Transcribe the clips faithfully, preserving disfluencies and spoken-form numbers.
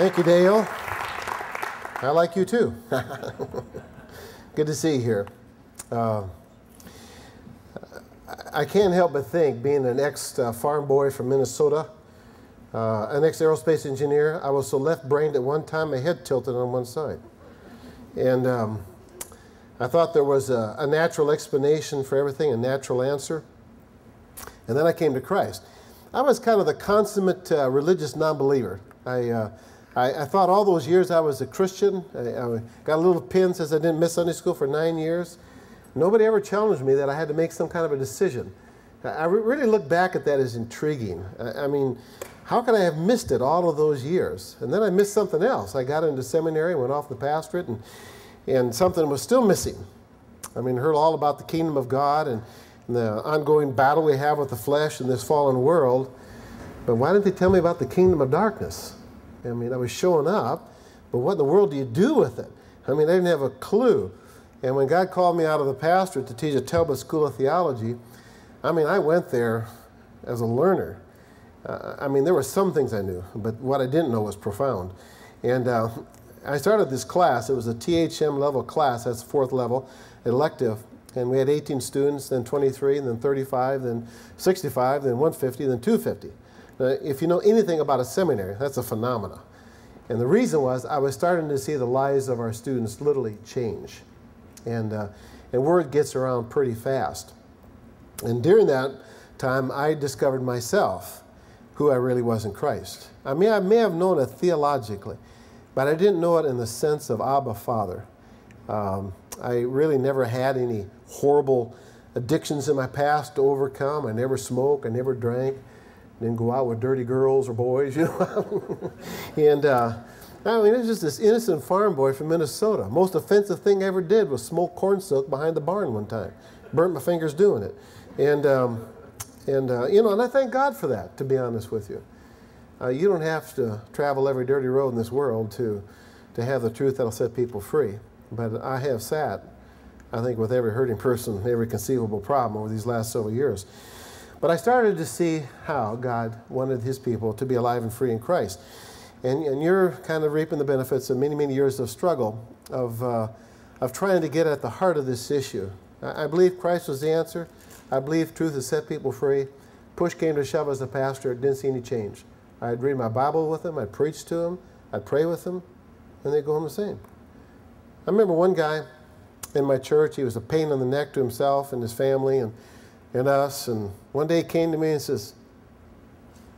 Thank you, Dale. I like you too. Good to see you here. Uh, I can't help but think, being an ex-farm boy from Minnesota, uh, an ex-aerospace engineer, I was so left-brained at one time, my head tilted on one side. And um, I thought there was a, a natural explanation for everything, a natural answer. And then I came to Christ. I was kind of the consummate uh, religious non-believer. I, uh, I, I thought all those years I was a Christian. I, I got a little pin since I didn't miss Sunday school for nine years. Nobody ever challenged me that I had to make some kind of a decision. I, I really look back at that as intriguing. I, I mean, how could I have missed it all of those years? And then I missed something else. I got into seminary, went off the pastorate, and, and something was still missing. I mean, heard all about the kingdom of God and the ongoing battle we have with the flesh in this fallen world. But why didn't they tell me about the kingdom of darkness? I mean, I was showing up, but what in the world do you do with it? I mean, I didn't have a clue. And when God called me out of the pastorate to teach at Talbot School of Theology, I mean, I went there as a learner. Uh, I mean, there were some things I knew, but what I didn't know was profound. And uh, I started this class. It was a T H M level class. That's fourth level, elective. And we had eighteen students, then twenty-three, and then thirty-five, then sixty-five, then one hundred fifty, then two hundred fifty. Now, if you know anything about a seminary, that's a phenomena. And the reason was I was starting to see the lives of our students literally change. And, uh, and word gets around pretty fast. And during that time, I discovered myself, who I really was in Christ. I mean, I may have known it theologically, but I didn't know it in the sense of Abba Father. Um, I really never had any horrible addictions in my past to overcome. I never smoked. I never drank. Didn't go out with dirty girls or boys, you know. And uh, I mean, it was just this innocent farm boy from Minnesota. Most offensive thing I ever did was smoke corn silk behind the barn one time. Burnt my fingers doing it. And, um, and uh, you know, and I thank God for that, to be honest with you. Uh, you don't have to travel every dirty road in this world to, to have the truth that will set people free. But I have sat, I think, with every hurting person, every conceivable problem over these last several years. But I started to see how God wanted his people to be alive and free in Christ. And, and you're kind of reaping the benefits of many, many years of struggle, of, uh, of trying to get at the heart of this issue. I, I believe Christ was the answer. I believe truth has set people free. Push came to shove as a pastor. Didn't see any change. I'd read my Bible with them. I'd preach to them. I'd pray with them. And they'd go home the same. I remember one guy in my church, he was a pain in the neck to himself and his family and, and us. And one day he came to me and says,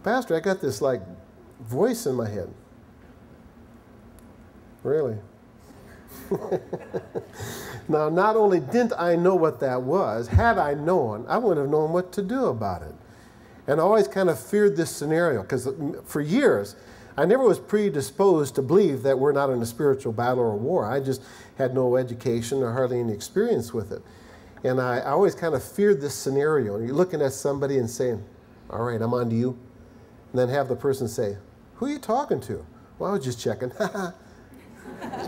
"Pastor, I got this like voice in my head." Really? Now, not only didn't I know what that was, had I known, I wouldn't have known what to do about it. And I always kind of feared this scenario because for years, I never was predisposed to believe that we're not in a spiritual battle or war. I just had no education or hardly any experience with it. And I, I always kind of feared this scenario. You're looking at somebody and saying, "All right, I'm on to you." And then have the person say, "Who are you talking to?" "Well, I was just checking."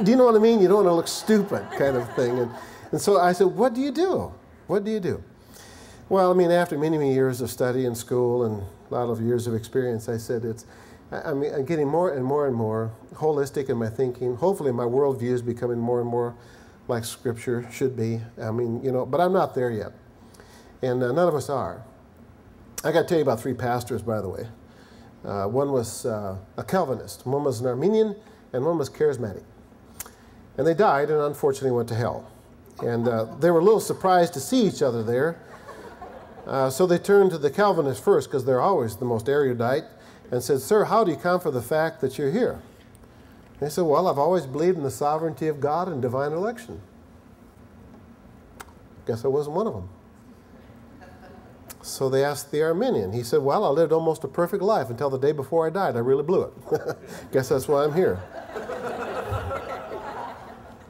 Do you know what I mean? You don't want to look stupid kind of thing. And, and so I said, what do you do? What do you do? Well, I mean, after many, many years of study in school and a lot of years of experience, I said it's... I mean, I'm getting more and more and more holistic in my thinking. Hopefully, my worldview is becoming more and more like Scripture should be. I mean, you know, but I'm not there yet. And uh, none of us are. I got to tell you about three pastors, by the way. Uh, one was uh, a Calvinist, one was an Arminian, and one was charismatic. And they died and unfortunately went to hell. And uh, they were a little surprised to see each other there. Uh, so they turned to the Calvinist first because they're always the most erudite. And said, "Sir, how do you account for the fact that you're here?" And they said, "Well, I've always believed in the sovereignty of God and divine election." Guess I wasn't one of them. So they asked the Arminian. He said, "Well, I lived almost a perfect life until the day before I died. I really blew it. Guess that's why I'm here."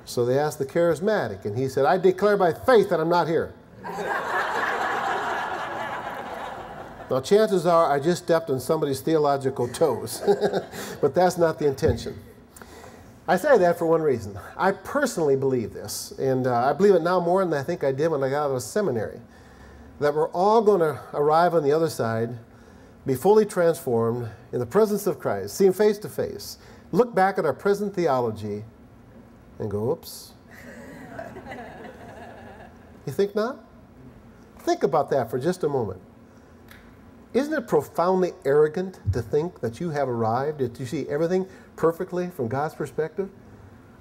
So they asked the charismatic, and he said, "I declare by faith that I'm not here." Now, chances are I just stepped on somebody's theological toes, but that's not the intention. I say that for one reason. I personally believe this, and uh, I believe it now more than I think I did when I got out of seminary, that we're all going to arrive on the other side, be fully transformed in the presence of Christ, see him face to face, look back at our prison theology and go, oops. You think not? Think about that for just a moment. Isn't it profoundly arrogant to think that you have arrived, that you see everything perfectly from God's perspective?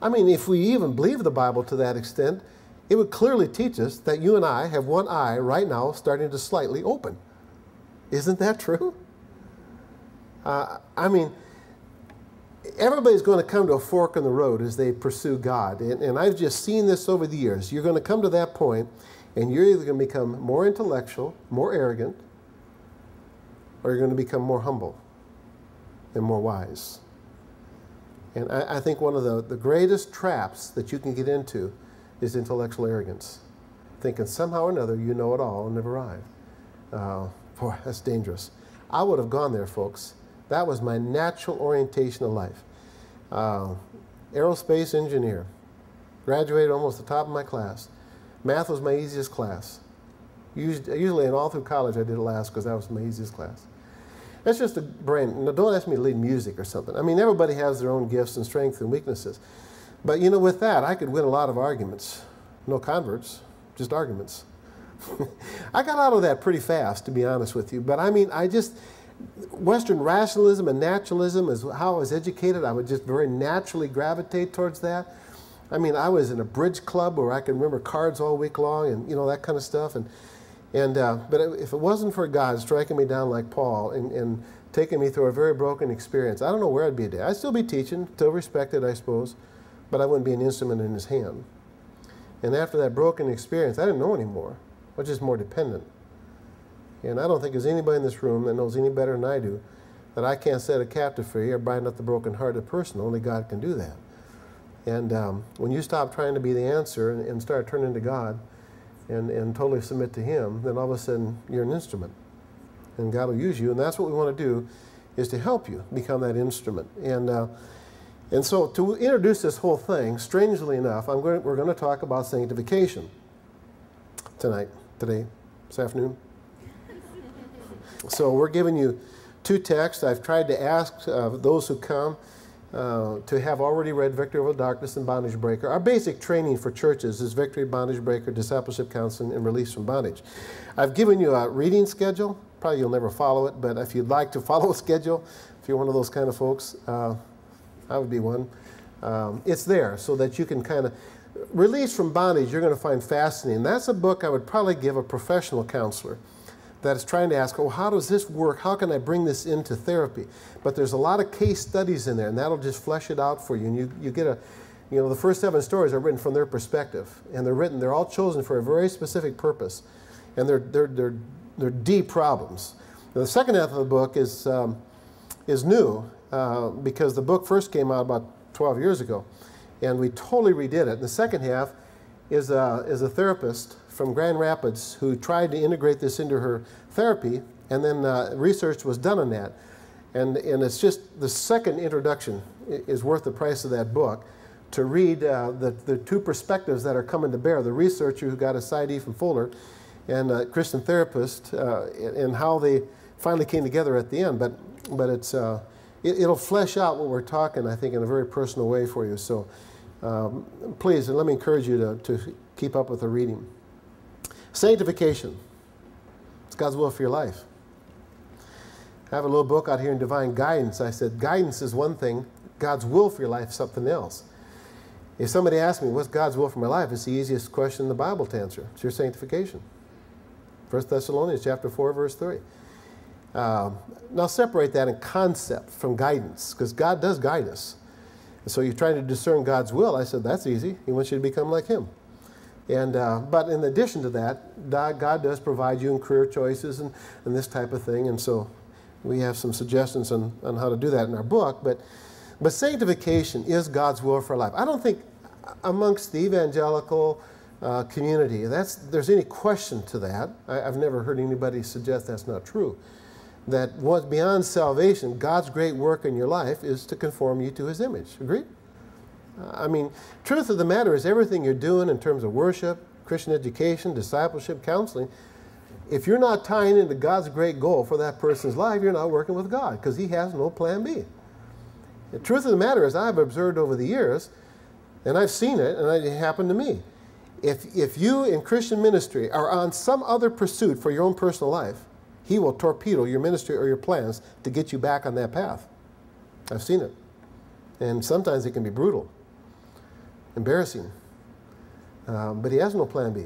I mean, if we even believe the Bible to that extent, it would clearly teach us that you and I have one eye right now starting to slightly open. Isn't that true? Uh, I mean, everybody's going to come to a fork in the road as they pursue God. And, and I've just seen this over the years. You're going to come to that point, and you're either going to become more intellectual, more arrogant, or you're going to become more humble and more wise. And I, I think one of the, the greatest traps that you can get into is intellectual arrogance, thinking somehow or another you know it all and never arrived. Uh, boy, that's dangerous. I would have gone there, folks. That was my natural orientation of life. Uh, aerospace engineer. Graduated almost the top of my class. Math was my easiest class. Usually, and all through college, I did it last because that was my easiest class. That's just a brain. Now, don't ask me to lead music or something. I mean, everybody has their own gifts and strengths and weaknesses. But, you know, with that, I could win a lot of arguments. No converts, just arguments. I got out of that pretty fast, to be honest with you. But, I mean, I just... Western rationalism and naturalism is how I was educated. I would just very naturally gravitate towards that. I mean, I was in a bridge club where I could remember cards all week long and, you know, that kind of stuff. And, and, uh, but if it wasn't for God striking me down like Paul and, and taking me through a very broken experience, I don't know where I'd be today. I'd still be teaching, still respected, I suppose, but I wouldn't be an instrument in his hand. And after that broken experience, I didn't know anymore. I was just more dependent. And I don't think there's anybody in this room that knows any better than I do that I can't set a captive free or bind up the broken-hearted person. Only God can do that. And um, when you stop trying to be the answer and, and start turning to God and, and totally submit to Him, then all of a sudden you're an instrument. And God will use you. And that's what we want to do, is to help you become that instrument. And, uh, and so to introduce this whole thing, strangely enough, I'm going to, we're going to talk about sanctification tonight, today, this afternoon. So we're giving you two texts. I've tried to ask uh, those who come uh, to have already read Victory over Darkness and Bondage Breaker. Our basic training for churches is Victory, Bondage Breaker, Discipleship Counseling, and Release from Bondage. I've given you a reading schedule. Probably you'll never follow it, but if you'd like to follow a schedule, if you're one of those kind of folks, uh, I would be one. Um, it's there so that you can kind of... Release from Bondage, you're going to find fascinating. That's a book I would probably give a professional counselor that is trying to ask, oh, how does this work? How can I bring this into therapy? But there's a lot of case studies in there, and that'll just flesh it out for you. And you, you get a, you know, the first seven stories are written from their perspective, and they're written, they're all chosen for a very specific purpose, and they're, they're, they're, they're deep problems. Now, the second half of the book is, um, is new, uh, because the book first came out about twelve years ago, and we totally redid it. And the second half is a, is a therapist from Grand Rapids who tried to integrate this into her therapy, and then uh, research was done on that. And, and it's just the second introduction is worth the price of that book, to read uh, the, the two perspectives that are coming to bear, the researcher who got a PsyD from Fuller and a Christian therapist, uh, and how they finally came together at the end. But, but it's, uh, it, it'll flesh out what we're talking, I think, in a very personal way for you. So um, please, and let me encourage you to, to keep up with the reading. Sanctification. It's God's will for your life. I have a little book out here in Divine Guidance. I said, guidance is one thing. God's will for your life is something else. If somebody asks me, what's God's will for my life? It's the easiest question in the Bible to answer. It's your sanctification. First Thessalonians chapter four, verse three. Uh, now separate that in concept from guidance, because God does guide us. And so you're trying to discern God's will. I said, that's easy. He wants you to become like Him. And, uh, but in addition to that, God does provide you in career choices and, and this type of thing. And so we have some suggestions on, on how to do that in our book. But, but sanctification is God's will for life. I don't think amongst the evangelical uh, community that's, there's any question to that. I, I've never heard anybody suggest that's not true. That what beyond salvation, God's great work in your life is to conform you to His image. Agreed? I mean, truth of the matter is everything you're doing in terms of worship, Christian education, discipleship, counseling, if you're not tying into God's great goal for that person's life, you're not working with God, because He has no plan B. The truth of the matter is, I've observed over the years, and I've seen it, and it happened to me. If, if you in Christian ministry are on some other pursuit for your own personal life, he will torpedo your ministry or your plans to get you back on that path. I've seen it. And sometimes it can be brutal, embarrassing. Um, but he has no plan B.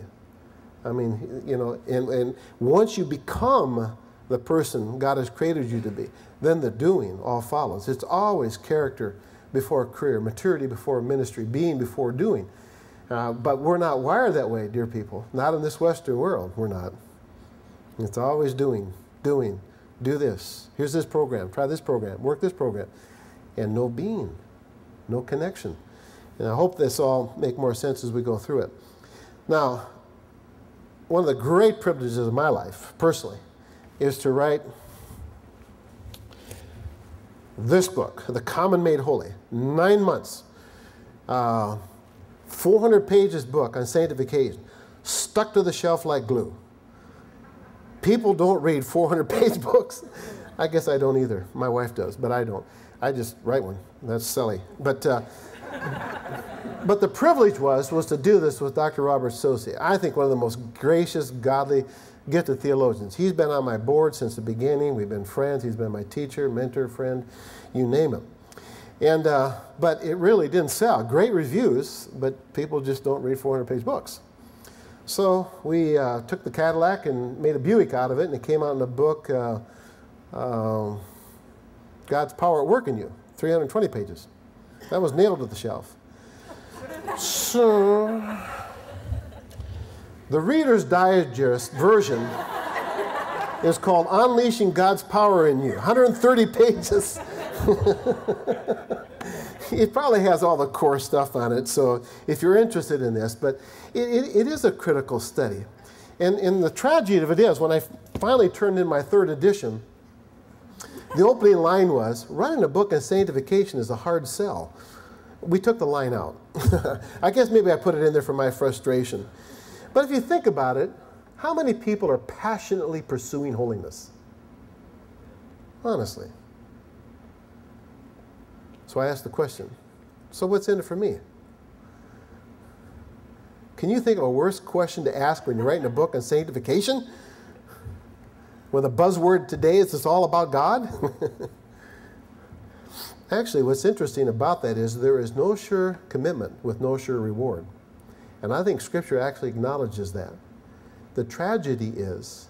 I mean, you know, and, and once you become the person God has created you to be, then the doing all follows. It's always character before career, maturity before ministry, being before doing. Uh, but we're not wired that way, dear people. Not in this Western world, we're not. It's always doing, doing, do this. Here's this program, try this program, work this program. And no being, no connection. And I hope this all make more sense as we go through it. Now, one of the great privileges of my life, personally, is to write this book, The Common Made Holy, nine months, uh, four hundred pages book on sanctification, stuck to the shelf like glue. People don't read four hundred page books. I guess I don't either. My wife does, but I don't. I just write one. That's silly. But, uh, but the privilege was, was to do this with Doctor Robert Sosie. I think one of the most gracious, godly, gifted theologians. He's been on my board since the beginning. We've been friends. He's been my teacher, mentor, friend, you name him. And, uh, but it really didn't sell. Great reviews, but people just don't read four hundred page books. So we uh, took the Cadillac and made a Buick out of it, and it came out in the book, uh, uh, God's Power at Work in You, three hundred twenty pages. That was nailed to the shelf. So the Reader's Digest version is called Unleashing God's Power in You, one hundred thirty pages. It probably has all the core stuff on it, so if you're interested in this, but it, it, it is a critical study. And, and the tragedy of it is, when I finally turned in my third edition, the opening line was, writing a book on sanctification is a hard sell. We took the line out. I guess maybe I put it in there for my frustration. But if you think about it, how many people are passionately pursuing holiness? Honestly. So I asked the question, so what's in it for me? Can you think of a worse question to ask when you're writing a book on sanctification? Well, the buzzword today is it's all about God? Actually, what's interesting about that is there is no sure commitment with no sure reward. And I think Scripture actually acknowledges that. The tragedy is,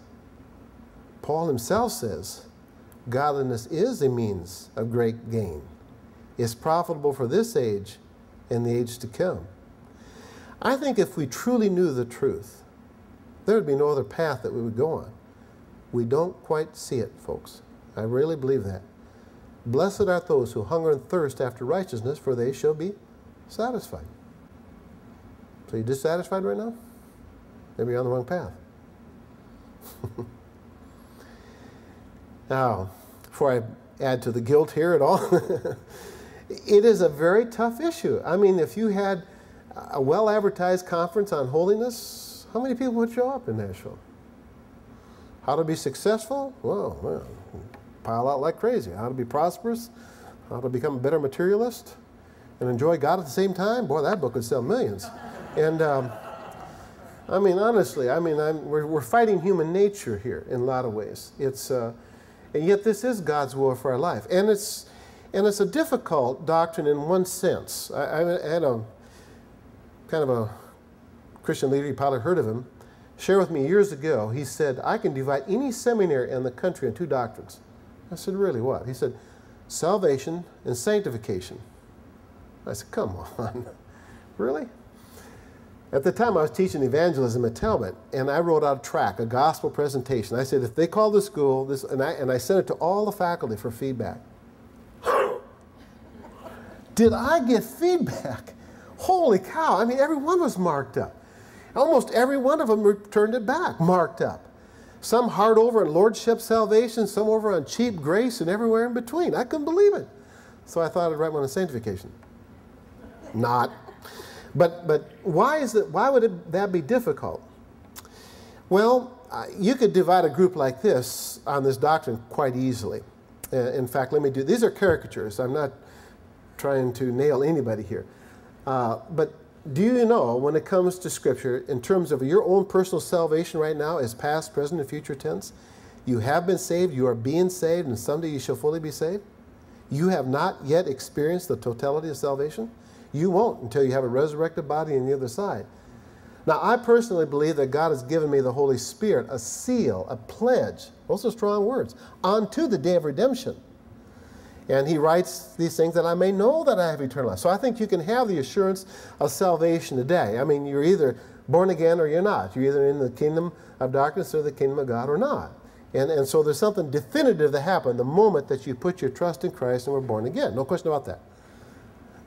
Paul himself says, godliness is a means of great gain. It's profitable for this age and the age to come. I think if we truly knew the truth, there would be no other path that we would go on. We don't quite see it, folks. I really believe that. Blessed are those who hunger and thirst after righteousness, for they shall be satisfied. So you're dissatisfied right now? Maybe you're on the wrong path. Now, before I add to the guilt here at all, it is a very tough issue. I mean, if you had a well-advertised conference on holiness, how many people would show up in Nashville? How to be successful? Well, well, pile out like crazy. How to be prosperous? How to become a better materialist? And enjoy God at the same time? Boy, that book would sell millions. And um, I mean, honestly, I mean, I'm, we're, we're fighting human nature here in a lot of ways. It's, uh, and yet this is God's will for our life. And it's, and it's a difficult doctrine in one sense. I, I had a kind of a Christian leader, you probably heard of him, share with me years ago, he said, I can divide any seminary in the country in two doctrines. I said, really, what? He said, salvation and sanctification. I said, come on, really? At the time, I was teaching evangelism at Talbot, and I wrote out a track, a gospel presentation. I said, if they call the school, this, and, I, and I sent it to all the faculty for feedback. Did I get feedback? Holy cow, I mean, everyone was marked up. Almost every one of them returned it back, marked up. Some hard over on lordship salvation, some over on cheap grace, and everywhere in between. I couldn't believe it. So I thought I'd write one on sanctification. Not. But, but why, is it, why would it, that be difficult? Well, you could divide a group like this on this doctrine quite easily. In fact, let me do, these are caricatures. I'm not trying to nail anybody here. Uh, but do you know, when it comes to Scripture, in terms of your own personal salvation right now is past, present, and future tense? You have been saved, you are being saved, and someday you shall fully be saved. You have not yet experienced the totality of salvation. You won't until you have a resurrected body on the other side. Now, I personally believe that God has given me the Holy Spirit, a seal, a pledge, those are strong words, unto the day of redemption. And he writes these things that I may know that I have eternal life. So I think you can have the assurance of salvation today. I mean, you're either born again or you're not. You're either in the kingdom of darkness or the kingdom of God or not. And, and so there's something definitive that happened the moment that you put your trust in Christ and were born again. No question about that.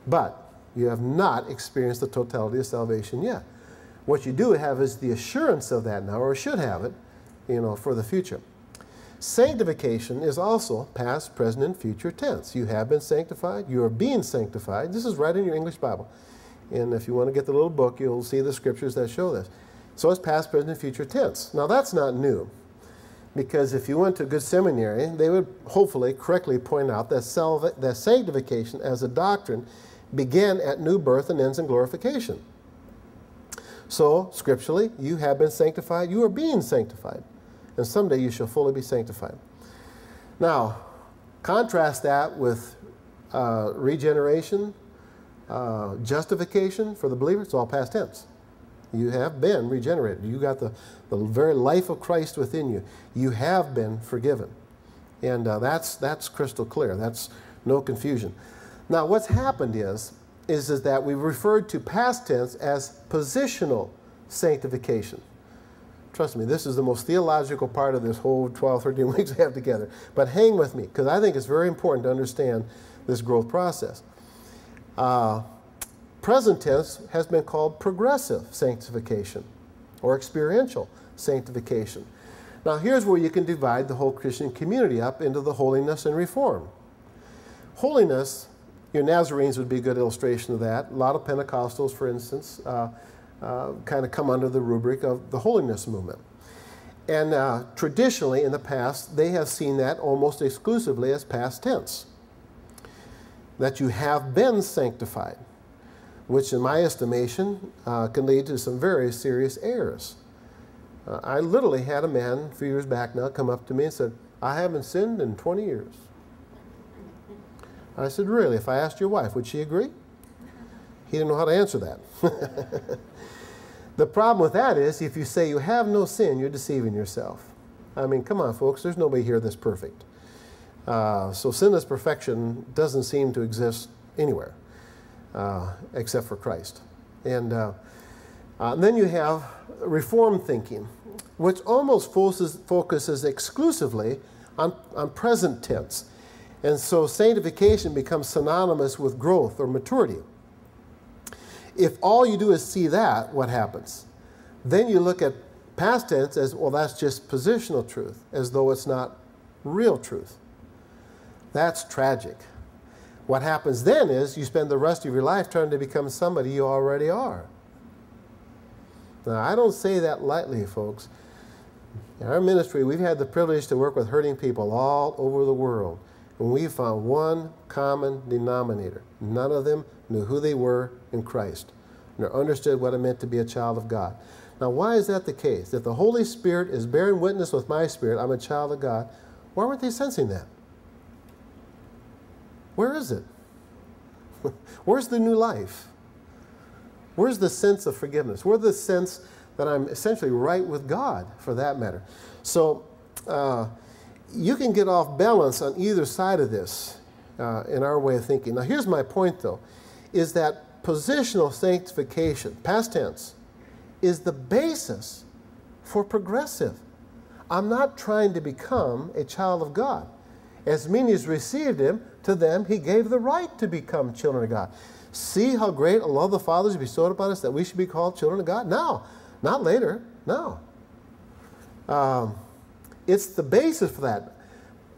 But you have not experienced the totality of salvation yet. What you do have is the assurance of that now, or should have it, you know, for the future. Sanctification is also past, present, and future tense. You have been sanctified. You are being sanctified. This is right in your English Bible. And if you want to get the little book, you'll see the scriptures that show this. So it's past, present, and future tense. Now, that's not new. Because if you went to a good seminary, they would hopefully correctly point out that, salva that sanctification as a doctrine began at new birth and ends in glorification. So, scripturally, you have been sanctified. You are being sanctified. And someday you shall fully be sanctified. Now, contrast that with uh, regeneration, uh, justification for the believer. It's all past tense. You have been regenerated. You got the, the very life of Christ within you. You have been forgiven. And uh, that's, that's crystal clear. That's no confusion. Now, what's happened is, is, is that we referred to past tense as positional sanctification. Trust me, this is the most theological part of this whole twelve, thirteen weeks we have together. But hang with me, because I think it's very important to understand this growth process. Uh, Present tense has been called progressive sanctification or experiential sanctification. Now, here's where you can divide the whole Christian community up into the holiness and reform. Holiness, your Nazarenes would be a good illustration of that. A lot of Pentecostals, for instance, uh, uh, kind of come under the rubric of the holiness movement. And uh, traditionally, in the past, they have seen that almost exclusively as past tense, that you have been sanctified, which in my estimation uh, can lead to some very serious errors. Uh, I literally had a man a few years back now come up to me and said, I haven't sinned in twenty years. I said, really, if I asked your wife, would she agree? He didn't know how to answer that. The problem with that is if you say you have no sin, you're deceiving yourself. I mean, come on, folks, there's nobody here that's perfect. Uh, so sinless perfection doesn't seem to exist anywhere. Uh, except for Christ. And, uh, uh, and then you have reform thinking, which almost focuses, focuses exclusively on, on present tense. And so sanctification becomes synonymous with growth or maturity. If all you do is see that, what happens? Then you look at past tense as, well, that's just positional truth, as though it's not real truth. That's tragic. What happens then is you spend the rest of your life trying to become somebody you already are. Now, I don't say that lightly, folks. In our ministry, we've had the privilege to work with hurting people all over the world. And we found one common denominator. None of them knew who they were in Christ, nor understood what it meant to be a child of God. Now, why is that the case? If the Holy Spirit is bearing witness with my spirit, I'm a child of God, why weren't they sensing that? Where is it? Where's the new life? Where's the sense of forgiveness? Where's the sense that I'm essentially right with God, for that matter? So uh, you can get off balance on either side of this uh, in our way of thinking. Now, here's my point, though, is that positional sanctification, past tense, is the basis for progressive. I'm not trying to become a child of God. As many as received him, to them he gave the right to become children of God. See how great a love of the Father has bestowed upon us that we should be called children of God? Now, not later, no. Um, it's the basis for that.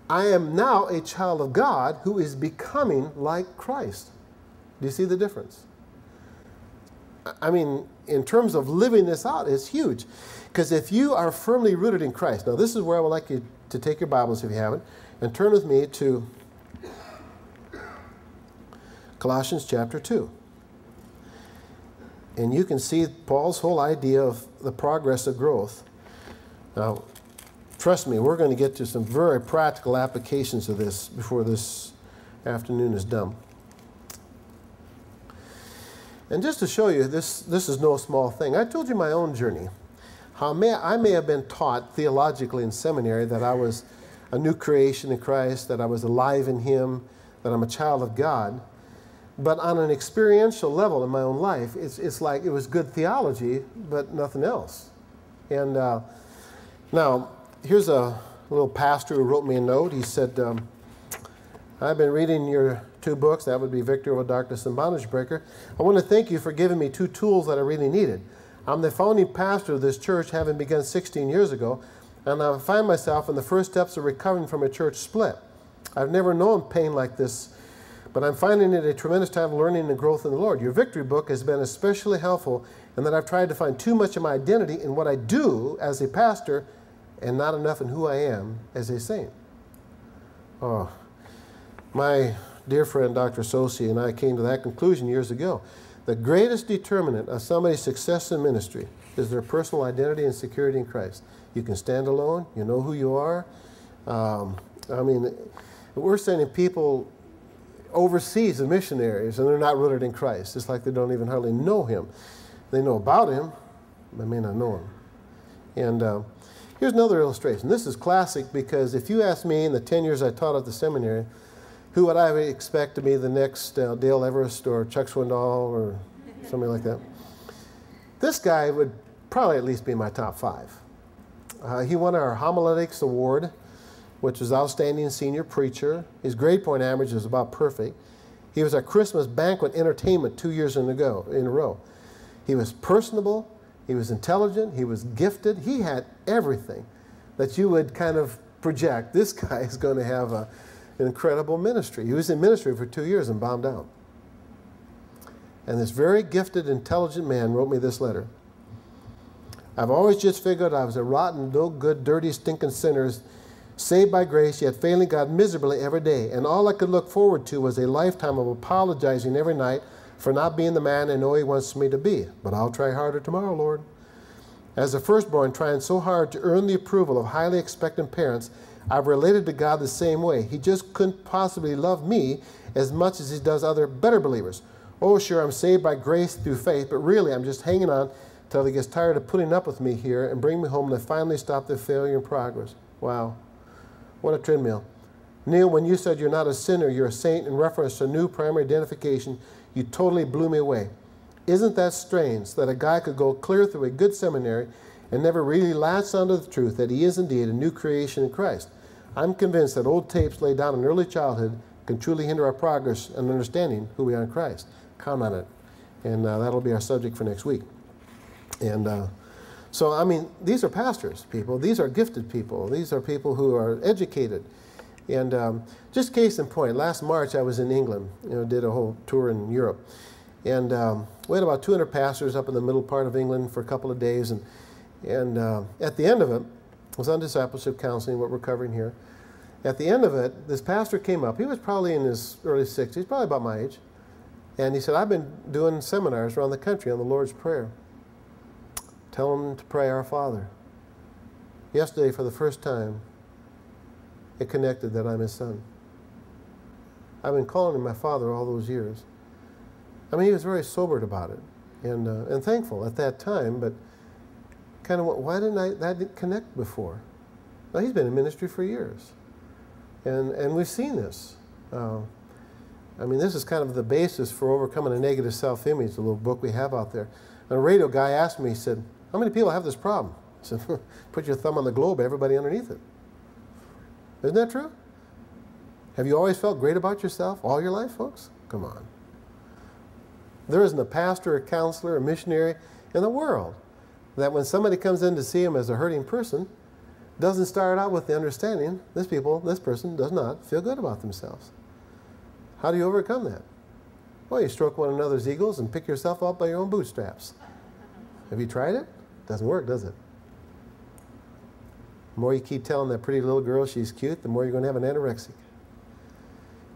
I am now a child of God who is becoming like Christ. Do you see the difference? I mean, in terms of living this out, it's huge. Because if you are firmly rooted in Christ, now this is where I would like you to take your Bibles if you haven't, and turn with me to Colossians chapter two. And you can see Paul's whole idea of the progress of growth. Now, trust me, we're going to get to some very practical applications of this before this afternoon is done. And just to show you, this, this is no small thing. I told you my own journey. How may, I may have been taught theologically in seminary that I was a new creation in Christ, that I was alive in Him, that I'm a child of God. But on an experiential level in my own life, it's, it's like it was good theology, but nothing else. And uh, now, here's a little pastor who wrote me a note. He said, um, I've been reading your two books. That would be Victory over Darkness and Bondage Breaker. I want to thank you for giving me two tools that I really needed. I'm the founding pastor of this church, having begun sixteen years ago, and I find myself in the first steps of recovering from a church split. I've never known pain like this, but I'm finding it a tremendous time of learning and growth in the Lord. Your victory book has been especially helpful in that I've tried to find too much of my identity in what I do as a pastor and not enough in who I am as a saint. Oh, my dear friend Doctor Sosie and I came to that conclusion years ago. The greatest determinant of somebody's success in ministry is their personal identity and security in Christ. You can stand alone. You know who you are. Um, I mean, we're sending people overseas as missionaries, and they're not rooted in Christ. It's like they don't even hardly know Him. They know about Him, but may not know Him. And uh, here's another illustration. This is classic because if you ask me in the ten years I taught at the seminary, who would I expect to be the next uh, Dale Everest or Chuck Swindoll or somebody like that? This guy would probably at least be my top five. Uh, he won our homiletics award, which was Outstanding Senior Preacher. His grade point average is about perfect. He was at Christmas banquet entertainment two years in a, go, in a row. He was personable. He was intelligent. He was gifted. He had everything that you would kind of project. This guy is going to have a, an incredible ministry. He was in ministry for two years and bombed out. And this very gifted, intelligent man wrote me this letter. I've always just figured I was a rotten, no good, dirty, stinking sinner, saved by grace, yet failing God miserably every day. And all I could look forward to was a lifetime of apologizing every night for not being the man I know He wants me to be. But I'll try harder tomorrow, Lord. As a firstborn, trying so hard to earn the approval of highly expectant parents, I've related to God the same way. He just couldn't possibly love me as much as He does other better believers. Oh, sure, I'm saved by grace through faith, but really I'm just hanging on till He gets tired of putting up with me here and bring me home to finally stop their failure and progress. Wow. What a treadmill. Neil, when you said you're not a sinner, you're a saint in reference to new primary identification, you totally blew me away. Isn't that strange that a guy could go clear through a good seminary and never really latch onto the truth that he is indeed a new creation in Christ? I'm convinced that old tapes laid down in early childhood can truly hinder our progress and understanding who we are in Christ. Count on it. And uh, that'll be our subject for next week. And uh, so, I mean, these are pastors, people. These are gifted people. These are people who are educated. And um, just case in point, last March I was in England, you know, did a whole tour in Europe. And um, we had about two hundred pastors up in the middle part of England for a couple of days. And, and uh, at the end of it, it was on discipleship counseling, what we're covering here. At the end of it, this pastor came up. He was probably in his early sixties, probably about my age. And he said, I've been doing seminars around the country on the Lord's Prayer. Tell them to pray Our Father. Yesterday, for the first time, it connected that I'm His son. I've been calling Him my Father all those years. I mean, he was very sobered about it and, uh, and thankful at that time, but kind of, why didn't I, that didn't connect before? Now, he's been in ministry for years, and, and we've seen this. Uh, I mean, this is kind of the basis for overcoming a negative self-image, the little book we have out there. And a radio guy asked me, he said, how many people have this problem? I said, put your thumb on the globe, everybody underneath it. Isn't that true? Have you always felt great about yourself all your life, folks? Come on. There isn't a pastor, a counselor, a missionary in the world that when somebody comes in to see him as a hurting person, doesn't start out with the understanding, this people, this person does not feel good about themselves. How do you overcome that? Well, you stroke one another's egos and pick yourself up by your own bootstraps. Have you tried it? Doesn't work, does it? The more you keep telling that pretty little girl she's cute, the more you're going to have an anorexic.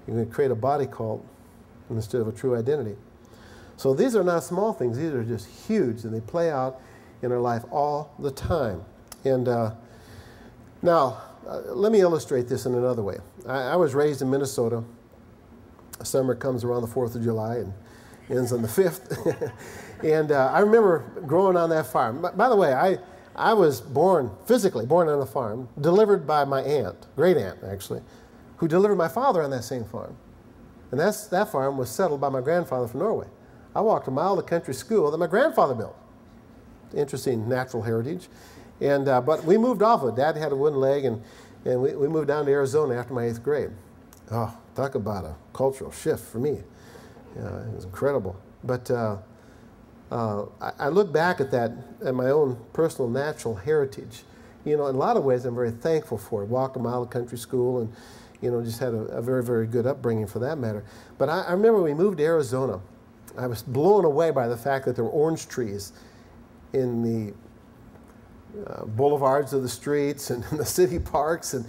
You're going to create a body cult. instead of a true identity. So these are not small things. These are just huge, and they play out in our life all the time. And uh, now, uh, let me illustrate this in another way. I, I was raised in Minnesota. Summer comes around the fourth of July and ends on the fifth. And uh, I remember growing on that farm. By, by the way, I, I was born, physically born on a farm, delivered by my aunt, great aunt actually, who delivered my father on that same farm. And that's, that farm was settled by my grandfather from Norway. I walked a mile to country school that my grandfather built. Interesting natural heritage. And, uh, but we moved off of it. Dad had a wooden leg, and, and we, we moved down to Arizona after my eighth grade. Oh, talk about a cultural shift for me. Uh, it was incredible. But uh, uh, I, I look back at that, at my own personal natural heritage. You know, in a lot of ways, I'm very thankful for it. Walked a mile to country school and, you know, just had a, a very, very good upbringing for that matter. But I, I remember when we moved to Arizona, I was blown away by the fact that there were orange trees in the Uh, boulevards of the streets and the city parks, and,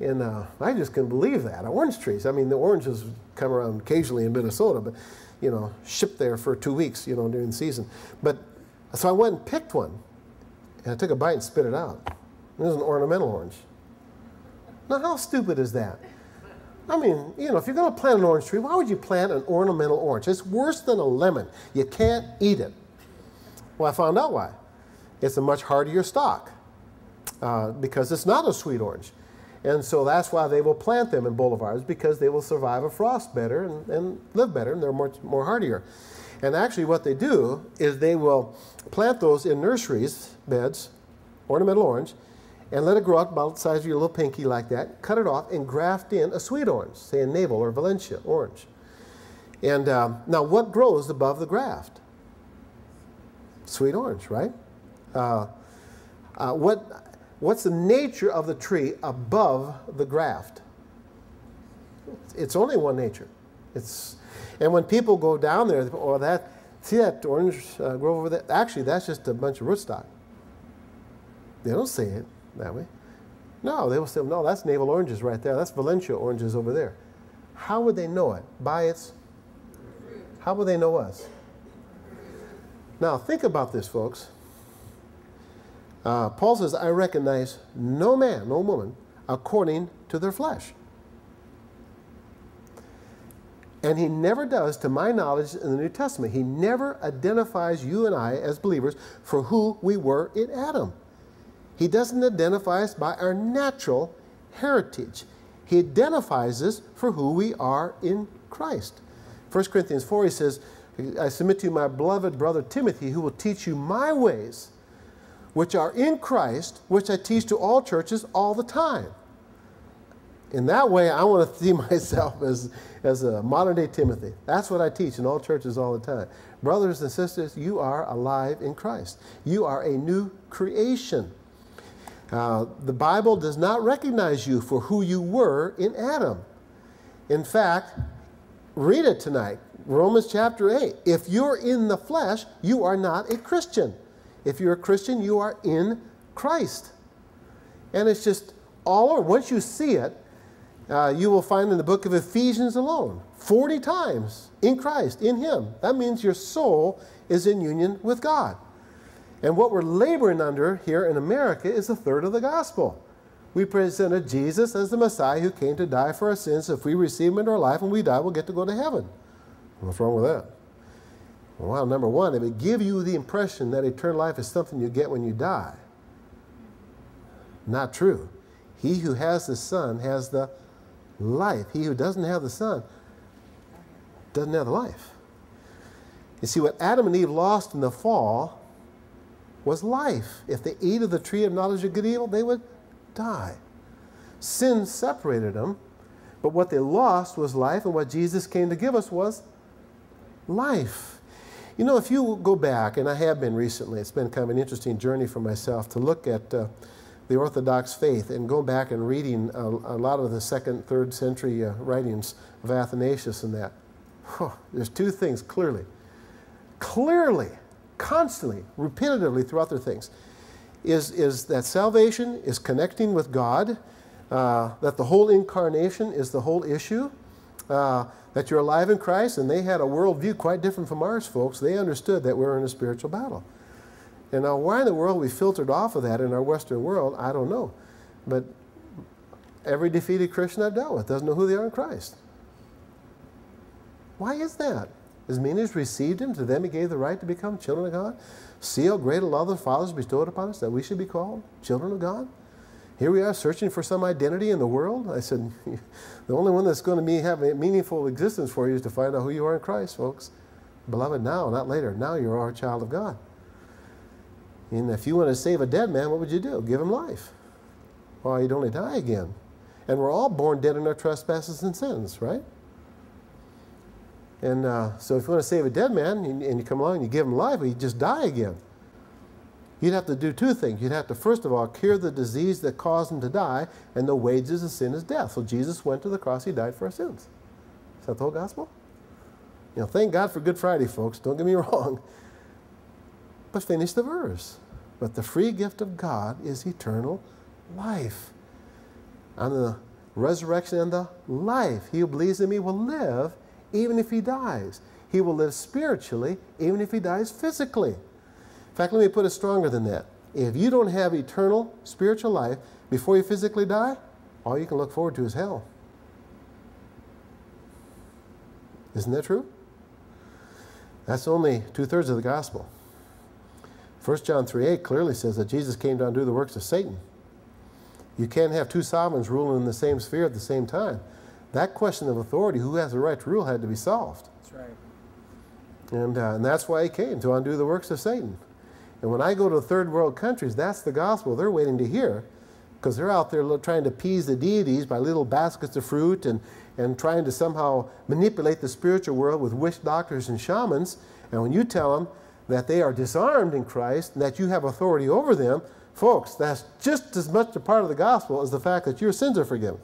and uh, I just couldn't believe that. Orange trees. I mean, the oranges come around occasionally in Minnesota, but, you know, shipped there for two weeks, you know, during the season. But, so I went and picked one, and I took a bite and spit it out. It was an ornamental orange. Now, how stupid is that? I mean, you know, if you're going to plant an orange tree, why would you plant an ornamental orange? It's worse than a lemon. You can't eat it. Well, I found out why. It's a much hardier stock uh, because it's not a sweet orange. And so that's why they will plant them in boulevards, because they will survive a frost better and, and live better, and they're much more hardier. And actually what they do is they will plant those in nurseries, beds, ornamental orange, and let it grow up about the size of your little pinky like that, cut it off, and graft in a sweet orange, say a navel or Valencia orange. And um, now what grows above the graft? Sweet orange, right? Uh, uh, what, what's the nature of the tree above the graft? It's only one nature. It's, and when people go down there, or oh, that, see that orange uh, grove over there? Actually, that's just a bunch of rootstock. They don't say it that way. No, they will say, no, that's navel oranges right there. That's Valencia oranges over there. How would they know it? By its, how would they know us? Now, think about this, folks. Uh, Paul says, I recognize no man, no woman, according to their flesh. And he never does, to my knowledge, in the New Testament. He never identifies you and I as believers for who we were in Adam. He doesn't identify us by our natural heritage. He identifies us for who we are in Christ. First Corinthians four, he says, I submit to you my beloved brother Timothy, who will teach you my ways, which are in Christ, which I teach to all churches all the time. In that way, I want to see myself as, as a modern-day Timothy. That's what I teach in all churches all the time. Brothers and sisters, you are alive in Christ. You are a new creation. Uh, the Bible does not recognize you for who you were in Adam. In fact, read it tonight, Romans chapter eight. If you're in the flesh, you are not a Christian. If you're a Christian, you are in Christ. And it's just all over. Once you see it, uh, you will find in the book of Ephesians alone, forty times, in Christ, in Him. That means your soul is in union with God. And what we're laboring under here in America is a third of the gospel. We presented Jesus as the Messiah who came to die for our sins. If we receive Him into our life and we die, we'll get to go to heaven. What's wrong with that? Well, number one, it would give you the impression that eternal life is something you get when you die. Not true. He who has the Son has the life. He who doesn't have the Son doesn't have the life. You see, what Adam and Eve lost in the fall was life. If they ate of the tree of knowledge of good and evil, they would die. Sin separated them, but what they lost was life, and what Jesus came to give us was life. You know, if you go back, and I have been recently, it's been kind of an interesting journey for myself to look at uh, the Orthodox faith and go back and reading a, a lot of the second, third century uh, writings of Athanasius and that. Oh, there's two things clearly, clearly, constantly, repetitively throughout their things, is, is that salvation is connecting with God, uh, that the whole incarnation is the whole issue, uh, that you're alive in Christ, and they had a worldview quite different from ours, folks. They understood that we were in a spiritual battle. And now why in the world we filtered off of that in our Western world, I don't know. But every defeated Christian I've dealt with doesn't know who they are in Christ. Why is that? As many as received him, to them he gave the right to become children of God. See how great a love the Father's bestowed upon us that we should be called children of God. Here we are searching for some identity in the world. I said, the only one that's going to be, have a meaningful existence for you is to find out who you are in Christ, folks. Beloved, now, not later. Now you are a child of God. And if you want to save a dead man, what would you do? Give him life. Well, he'd only die again. And we're all born dead in our trespasses and sins, right? And uh, so if you want to save a dead man, and, and you come along and you give him life, he'd just die again. You'd have to do two things. You'd have to, first of all, cure the disease that caused him to die, and the wages of sin is death. So Jesus went to the cross. He died for our sins. Is that the whole gospel? You know, thank God for Good Friday, folks. Don't get me wrong. But finish the verse. But the free gift of God is eternal life. On the resurrection and the life, he who believes in me will live even if he dies. He will live spiritually even if he dies physically. In fact, let me put it stronger than that. If you don't have eternal spiritual life before you physically die, all you can look forward to is hell. Isn't that true? That's only two-thirds of the gospel. First John three eight clearly says that Jesus came down to do the works of Satan. You can't have two sovereigns ruling in the same sphere at the same time. That question of authority, who has the right to rule, had to be solved. That's right. And, uh, and that's why he came, to undo the works of Satan. And when I go to third world countries, that's the gospel they're waiting to hear, because they're out there trying to appease the deities by little baskets of fruit and, and trying to somehow manipulate the spiritual world with witch doctors and shamans. And when you tell them that they are disarmed in Christ and that you have authority over them, folks, that's just as much a part of the gospel as the fact that your sins are forgiven.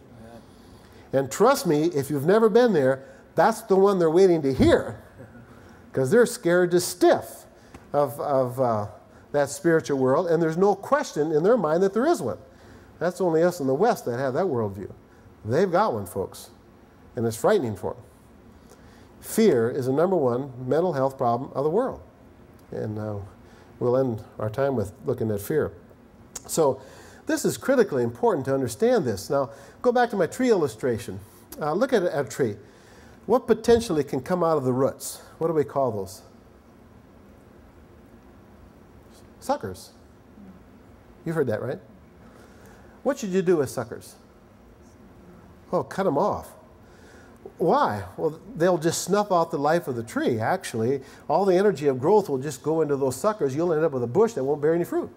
Yeah. And trust me, if you've never been there, that's the one they're waiting to hear. Because they're scared to stiff of, of uh, that spiritual world, and there's no question in their mind that there is one. That's only us in the West that have that worldview. They've got one, folks, and it's frightening for them. Fear is the number one mental health problem of the world, and uh, we'll end our time with looking at fear. So this is critically important to understand this. Now, go back to my tree illustration. Uh, look at a tree. What potentially can come out of the roots? What do we call those? Suckers. You've heard that, right? What should you do with suckers? Oh, cut them off. Why? Well, they'll just snuff out the life of the tree, actually. All the energy of growth will just go into those suckers. You'll end up with a bush that won't bear any fruit.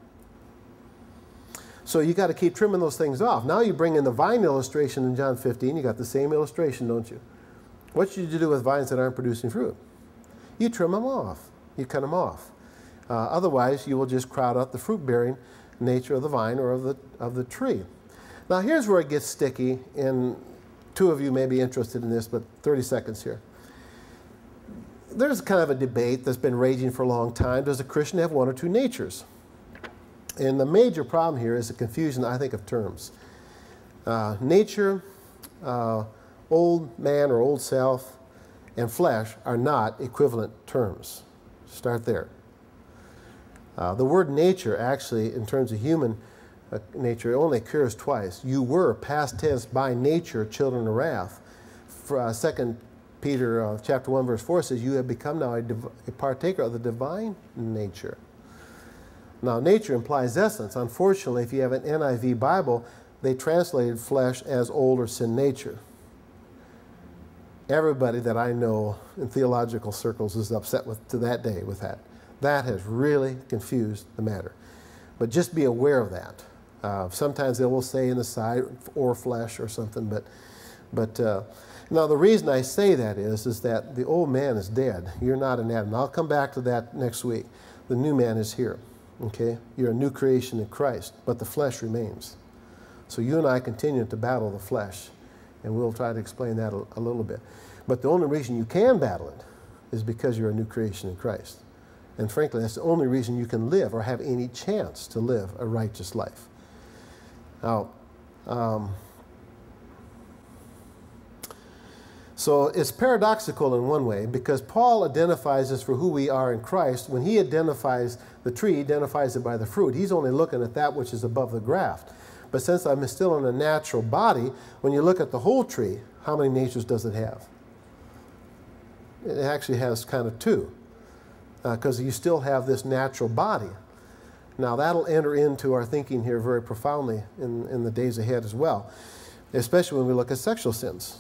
So you got to keep trimming those things off. Now you bring in the vine illustration in John fifteen. You got the same illustration, don't you? What should you do with vines that aren't producing fruit? You trim them off. You cut them off. Uh, otherwise, you will just crowd out the fruit-bearing nature of the vine or of the, of the tree. Now, here's where it gets sticky, and two of you may be interested in this, but thirty seconds here. There's kind of a debate that's been raging for a long time. Does a Christian have one or two natures? And the major problem here is the confusion, I think, of terms. Uh, nature, uh, old man or old self, and flesh are not equivalent terms. Start there. Uh, the word nature actually, in terms of human uh, nature, only occurs twice. You were, past tense, by nature, children of wrath. For, uh, Second Peter uh, chapter one, verse four says, you have become now a, a partaker of the divine nature. Now, nature implies essence. Unfortunately, if you have an N I V Bible, they translated flesh as old or sin nature. Everybody that I know in theological circles is upset with, to that day with that. That has really confused the matter. But just be aware of that. Uh, sometimes they will say in the side or flesh or something. But, but uh, now the reason I say that is, is that the old man is dead. You're not an Adam. I'll come back to that next week. The new man is here. Okay? You're a new creation in Christ, but the flesh remains. So you and I continue to battle the flesh. And we'll try to explain that a, a little bit. But the only reason you can battle it is because you're a new creation in Christ. And frankly, that's the only reason you can live or have any chance to live a righteous life. Now, um, So it's paradoxical in one way, because Paul identifies us for who we are in Christ. When he identifies the tree, he identifies it by the fruit. He's only looking at that which is above the graft. But since I'm still in a natural body, when you look at the whole tree, how many natures does it have? It actually has kind of two, because uh, you still have this natural body. Now, that'll enter into our thinking here very profoundly in, in the days ahead as well, especially when we look at sexual sins.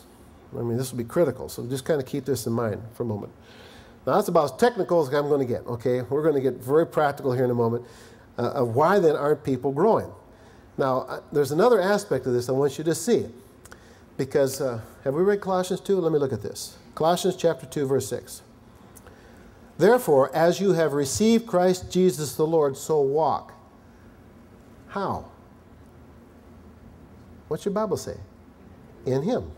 I mean, this will be critical, so just kind of keep this in mind for a moment. Now, that's about as technical as I'm going to get, okay? We're going to get very practical here in a moment uh, of why, then, aren't people growing? Now, uh, there's another aspect of this I want you to see, because uh, have we read Colossians two? Let me look at this. Colossians chapter two, verse six. Therefore, as you have received Christ Jesus the Lord, so walk. How? What's your Bible say? In Him.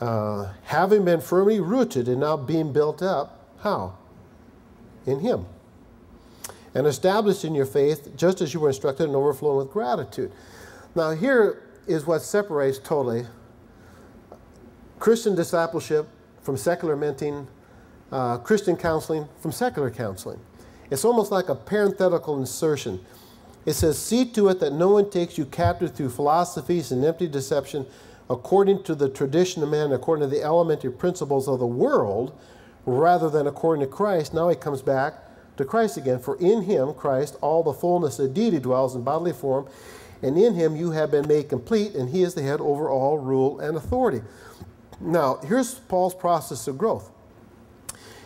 Uh, having been firmly rooted and now being built up, how? In Him. And established in your faith, just as you were instructed, and overflowing with gratitude. Now, here is what separates totally Christian discipleship from secular mentoring, uh, Christian counseling from secular counseling. It's almost like a parenthetical insertion. It says, see to it that no one takes you captive through philosophies and empty deception, according to the tradition of man, according to the elementary principles of the world, rather than according to Christ. Now he comes back to Christ again. For in Him, Christ, all the fullness of deity dwells in bodily form, and in Him you have been made complete, and He is the head over all rule and authority. Now, here's Paul's process of growth.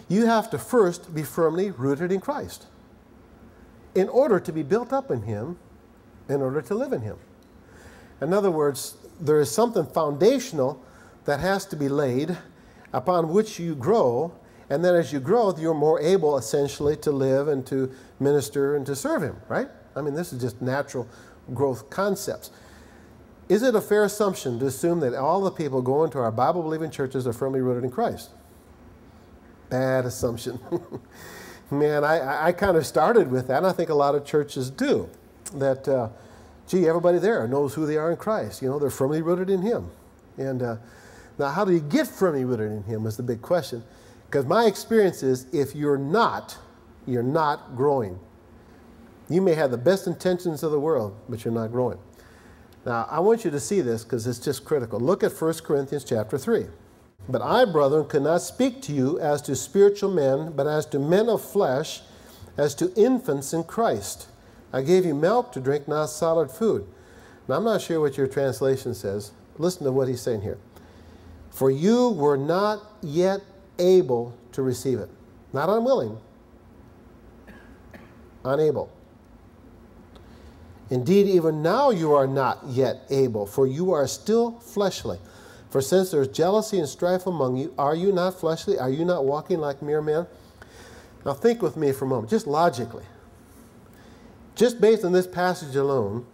You have to first be firmly rooted in Christ in order to be built up in Him, in order to live in Him. In other words, there is something foundational that has to be laid upon which you grow, and then as you grow, you're more able, essentially, to live and to minister and to serve Him, right? I mean, this is just natural growth concepts. Is it a fair assumption to assume that all the people going to our Bible-believing churches are firmly rooted in Christ? Bad assumption. Man, I, I kind of started with that, and I think a lot of churches do, that... Uh, Gee, everybody there knows who they are in Christ. You know, they're firmly rooted in Him. And uh, now, how do you get firmly rooted in Him is the big question. Because my experience is, if you're not, you're not growing. You may have the best intentions of the world, but you're not growing. Now, I want you to see this because it's just critical. Look at First Corinthians chapter three. But I, brethren, could not speak to you as to spiritual men, but as to men of flesh, as to infants in Christ. I gave you milk to drink, not solid food. Now, I'm not sure what your translation says. Listen to what he's saying here. For you were not yet able to receive it. Not unwilling. Unable. Indeed, even now you are not yet able, for you are still fleshly. For since there is jealousy and strife among you, are you not fleshly? Are you not walking like mere men? Now, think with me for a moment, just logically. Just based on this passage alone,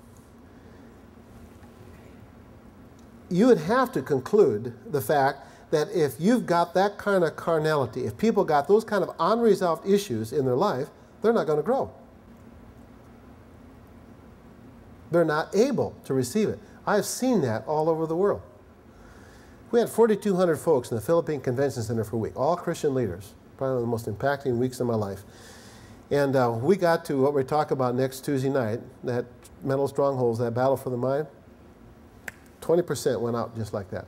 you would have to conclude the fact that if you've got that kind of carnality, if people got those kind of unresolved issues in their life, they're not going to grow. They're not able to receive it. I've seen that all over the world. We had forty-two hundred folks in the Philippine Convention Center for a week, all Christian leaders, probably one of the most impacting weeks of my life. And uh, we got to what we talk about next Tuesday night, that mental strongholds, that battle for the mind. twenty percent went out just like that.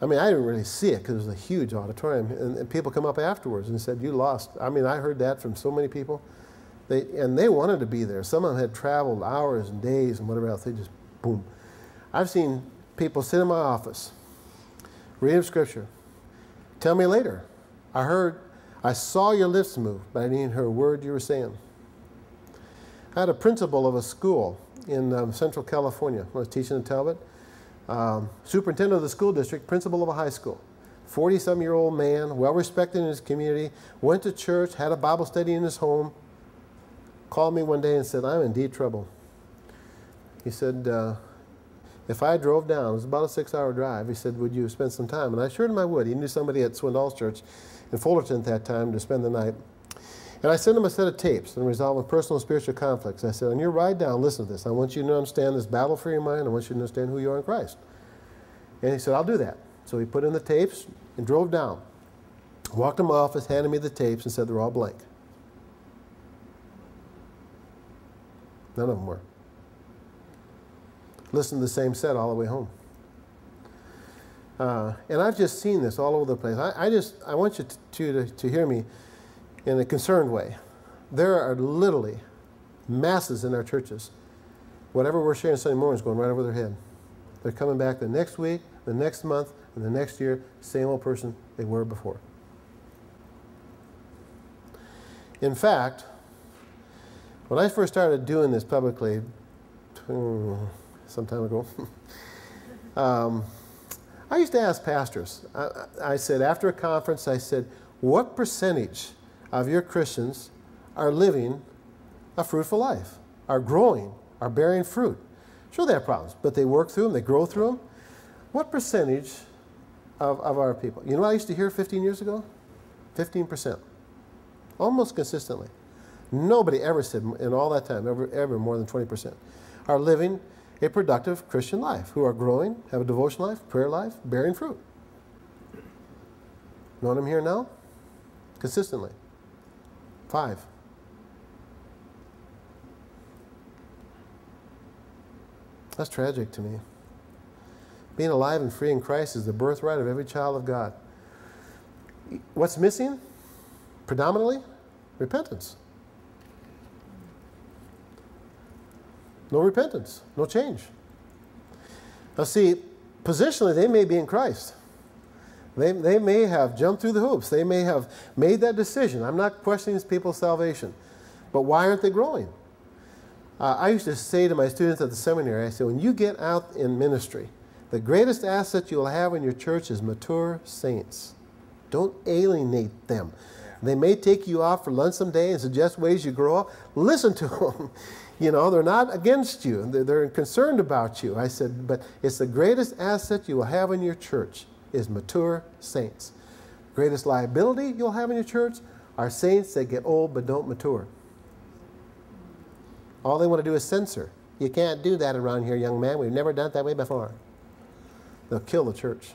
I mean, I didn't really see it because it was a huge auditorium. And, and people come up afterwards and said, you lost. I mean, I heard that from so many people. They, and they wanted to be there. Some of them had traveled hours and days and whatever else. They just, boom. I've seen people sit in my office, read Scripture, tell me later. I heard, I saw your lips move, but I didn't even hear a word you were saying. I had a principal of a school in um, Central California. I was teaching at Talbot. Um, superintendent of the school district, principal of a high school. forty-some-year-old man, well-respected in his community, went to church, had a Bible study in his home, called me one day and said, I'm in deep trouble. He said, uh, if I drove down, it was about a six-hour drive, he said, would you spend some time? And I assured him I would. He knew somebody at Swindoll's Church in Fullerton at that time to spend the night. And I sent him a set of tapes on resolving personal and spiritual conflicts. I said, on your ride down, listen to this. I want you to understand this battle for your mind. I want you to understand who you are in Christ. And he said, I'll do that. So he put in the tapes and drove down. Walked to my office, handed me the tapes, and said, they're all blank. None of them were. Listened to the same set all the way home. Uh, and I've just seen this all over the place. I, I just, I want you to, to, to hear me in a concerned way. There are literally masses in our churches. Whatever we're sharing Sunday morning is going right over their head. They're coming back the next week, the next month, and the next year, same old person they were before. In fact, when I first started doing this publicly, some time ago, um, I used to ask pastors. I, I said, after a conference, I said, what percentage of your Christians are living a fruitful life, are growing, are bearing fruit? Sure, they have problems, but they work through them, they grow through them. What percentage of, of our people? You know what I used to hear fifteen years ago? fifteen percent. Almost consistently. Nobody ever said in all that time, ever, ever more than twenty percent, are living a productive Christian life, who are growing, have a devotion life, prayer life, bearing fruit. Know what I'm hearing now? Consistently. Five. That's tragic to me. Being alive and free in Christ is the birthright of every child of God. What's missing? Predominantly, repentance. No repentance, no change. Now see, positionally they may be in Christ. They, they may have jumped through the hoops. They may have made that decision. I'm not questioning people's salvation. But why aren't they growing? Uh, I used to say to my students at the seminary, I said, when you get out in ministry, the greatest asset you'll have in your church is mature saints. Don't alienate them. They may take you off for lunch someday and suggest ways you grow up. Listen to them. You know, they're not against you. They're, they're concerned about you. I said, but it's the greatest asset you will have in your church is mature saints. Greatest liability you'll have in your church are saints that get old but don't mature. All they want to do is censor. You can't do that around here, young man. We've never done it that way before. They'll kill the church.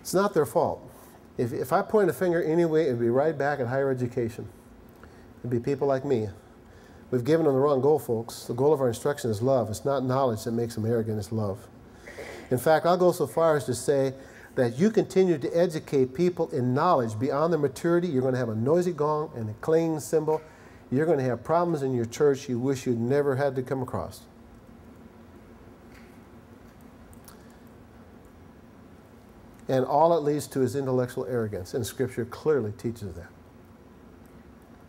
It's not their fault. If, if I point a finger anyway, it'd be right back at higher education. It'd be people like me. We've given them the wrong goal, folks. The goal of our instruction is love. It's not knowledge that makes them arrogant, it's love. In fact, I'll go so far as to say that you continue to educate people in knowledge beyond their maturity, you're going to have a noisy gong and a clanging cymbal. You're going to have problems in your church you wish you'd never had to come across. And all it leads to is intellectual arrogance, and Scripture clearly teaches that.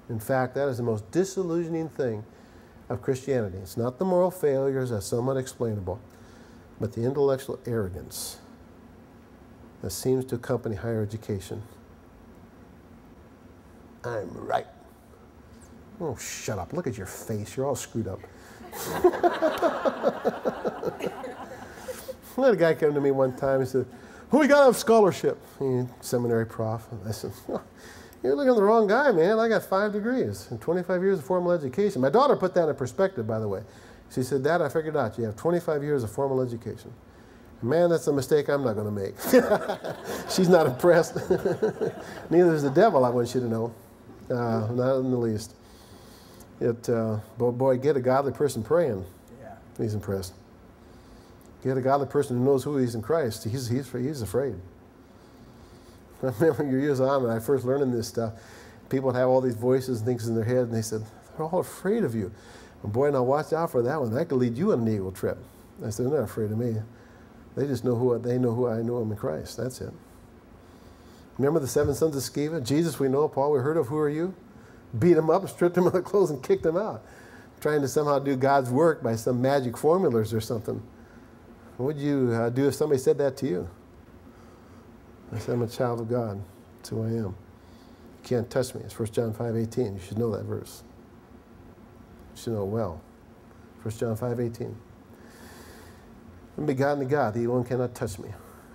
In fact, that is the most disillusioning thing of Christianity. It's not the moral failures, that's somewhat explainable, but the intellectual arrogance that seems to accompany higher education. I'm right. Oh, shut up. Look at your face. You're all screwed up. I had a guy come to me one time and said, who we got out of scholarship? He, seminary prof. And I said, oh, you're looking at the wrong guy, man. I got five degrees and twenty-five years of formal education. My daughter put that in perspective, by the way. She said, Dad, I figured out you have twenty-five years of formal education. Man, that's a mistake I'm not going to make. She's not impressed. Neither is the devil, I want you to know. Uh, not in the least. It, uh, boy, get a godly person praying. Yeah. He's impressed. Get a godly person who knows who he is in Christ. He's, he's, he's afraid. I remember years on when I first learned this stuff, people would have all these voices and things in their head, and they said, they're all afraid of you. And boy, now watch out for that one. That could lead you on an evil trip. I said, they're not afraid of me. They just know who, they know who I know I'm in Christ. That's it. Remember the seven sons of Sceva? Jesus we know, Paul we heard of, who are you? Beat him up, stripped him of the clothes, and kicked him out. Trying to somehow do God's work by some magic formulas or something. What would you uh, do if somebody said that to you? I said, I'm a child of God. That's who I am. You can't touch me. It's First John five eighteen. You should know that verse. You should know it well. First John five eighteen. I'm begotten of God, the evil one cannot touch me.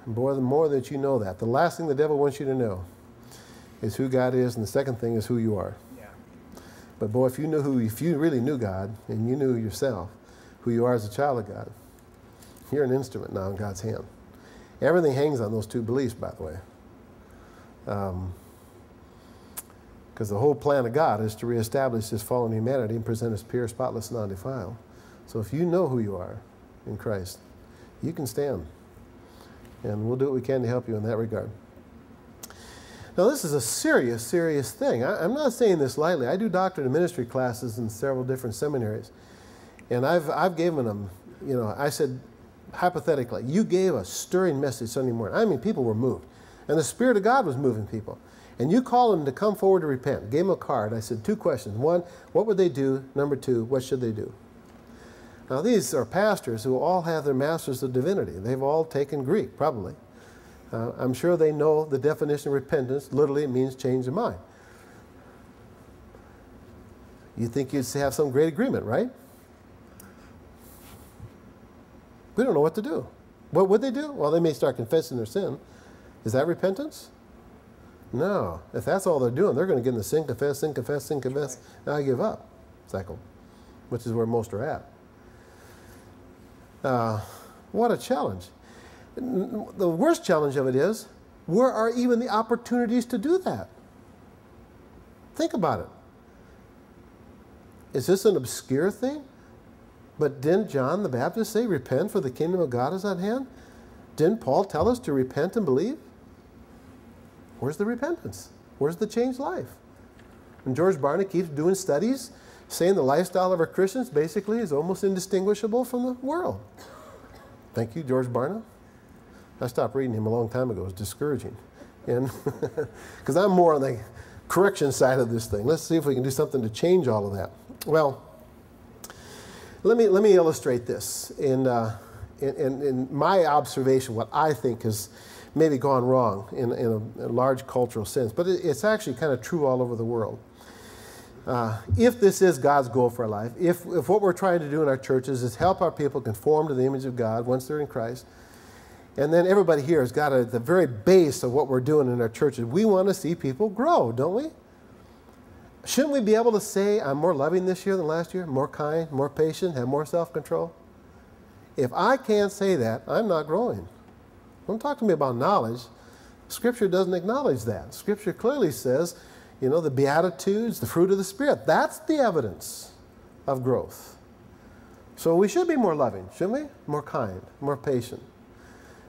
And boy, the more that you know that, the last thing the devil wants you to know is who God is, and the second thing is who you are. But boy, if you knew who, if you really knew God and you knew yourself, who you are as a child of God, you're an instrument now in God's hand. Everything hangs on those two beliefs, by the way. Um, Because the whole plan of God is to reestablish this fallen humanity and present us pure, spotless, and undefiled. So if you know who you are in Christ, you can stand. And we'll do what we can to help you in that regard. Now, this is a serious, serious thing. I, I'm not saying this lightly. I do doctorate and ministry classes in several different seminaries. And I've, I've given them, you know, I said, hypothetically, you gave a stirring message Sunday morning. I mean, people were moved. And the Spirit of God was moving people. And you call them to come forward to repent. Gave them a card. I said two questions. One, what would they do? Number two, what should they do? Now, these are pastors who all have their masters of divinity. They've all taken Greek, probably. Uh, I'm sure they know the definition of repentance. Literally, it means change of mind. You'd think you'd have some great agreement, right? We don't know what to do. What would they do? Well, they may start confessing their sin. Is that repentance? No. If that's all they're doing, they're going to get in the sin, confess, sin, confess, sin, confess, and I give up cycle, which is where most are at. Uh, what a challenge. The worst challenge of it is, where are even the opportunities to do that? Think about it. Is this an obscure thing? But didn't John the Baptist say, repent for the kingdom of God is at hand? Didn't Paul tell us to repent and believe? Where's the repentance? Where's the changed life? And George Barna keeps doing studies saying the lifestyle of our Christians basically is almost indistinguishable from the world. Thank you, George Barna. I stopped reading him a long time ago. It was discouraging. And because I'm more on the correction side of this thing. Let's see if we can do something to change all of that. Well, let me, let me illustrate this in, uh, in, in, in my observation, what I think is maybe gone wrong in, in, a, in a large cultural sense, but it, it's actually kind of true all over the world. Uh, if this is God's goal for our life, if, if what we're trying to do in our churches is help our people conform to the image of God once they're in Christ, and then everybody here has got at the very base of what we're doing in our churches, we want to see people grow, don't we? Shouldn't we be able to say, I'm more loving this year than last year, more kind, more patient, have more self-control? If I can't say that, I'm not growing. Don't talk to me about knowledge. Scripture doesn't acknowledge that. Scripture clearly says, you know, the Beatitudes, the fruit of the Spirit, that's the evidence of growth. So we should be more loving, shouldn't we? More kind, more patient.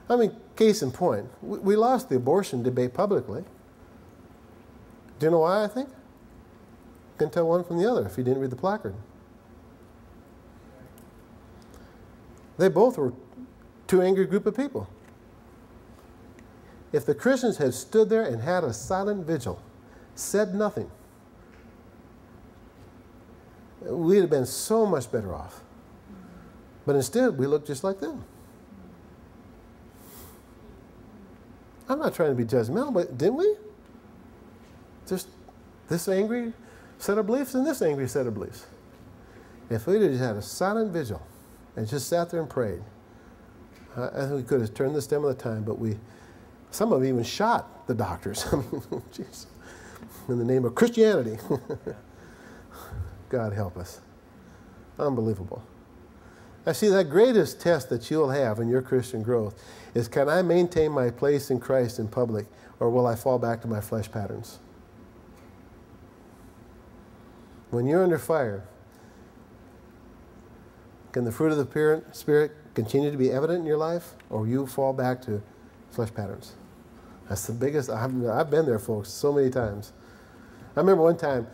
I mean, case in point, we lost the abortion debate publicly. Do you know why, I think? You can tell one from the other if you didn't read the placard. They both were two angry group of people. If the Christians had stood there and had a silent vigil, said nothing, we'd have been so much better off. But instead, we look just like them. I'm not trying to be judgmental, but didn't we? Just this angry set of beliefs and this angry set of beliefs. If we'd have just had a silent vigil and just sat there and prayed, I think we could have turned this down at the time, but we... Some of them even shot the doctors. I mean, geez, in the name of Christianity. God help us. Unbelievable. I see that greatest test that you'll have in your Christian growth is, can I maintain my place in Christ in public, or will I fall back to my flesh patterns? When you're under fire, can the fruit of the Spirit continue to be evident in your life, or will you fall back to flesh patterns? That's the biggest. I've, I've been there, folks, so many times. I remember one time,